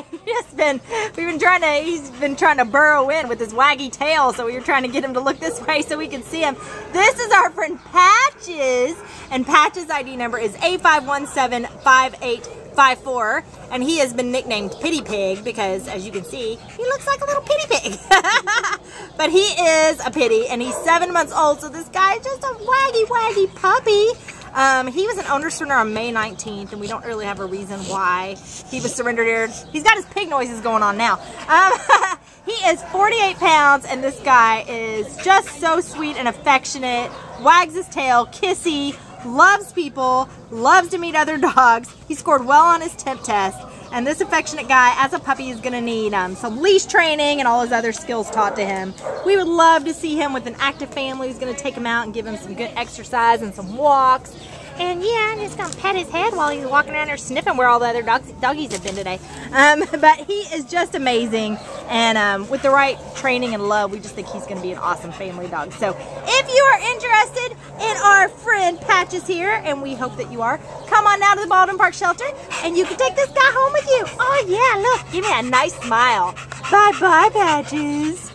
guy just we've been trying to, he's been trying to burrow in with his waggy tail, so we were trying to get him to look this way so we could see him. This is our friend Patches, and Patches' ID number is A5175854, and he has been nicknamed Pity Pig because, as you can see, he looks like a little pity pig. But he is a pity, and he's 7 months old, so this guy is just a waggy puppy. He was an owner surrender on May 19th, and we don't really have a reason why he was surrendered. He's got his pig noises going on now. He is 48 pounds, and this guy is just so sweet and affectionate, wags his tail, kissy, loves people, loves to meet other dogs. He scored well on his temp test, and this affectionate guy as a puppy is going to need some leash training and all his other skills taught to him. We would love to see him with an active family who's going to take him out and give him some good exercise and some walks. And yeah, I'm just going to pat his head while he's walking around there sniffing where all the other doggies have been today. But he is just amazing. And with the right training and love, we just think he's going to be an awesome family dog. So if you are interested in our friend Patches here, and we hope that you are, come on down to the Baldwin Park shelter and you can take this guy home with you. Oh yeah, look, give me a nice smile. Bye-bye, Patches.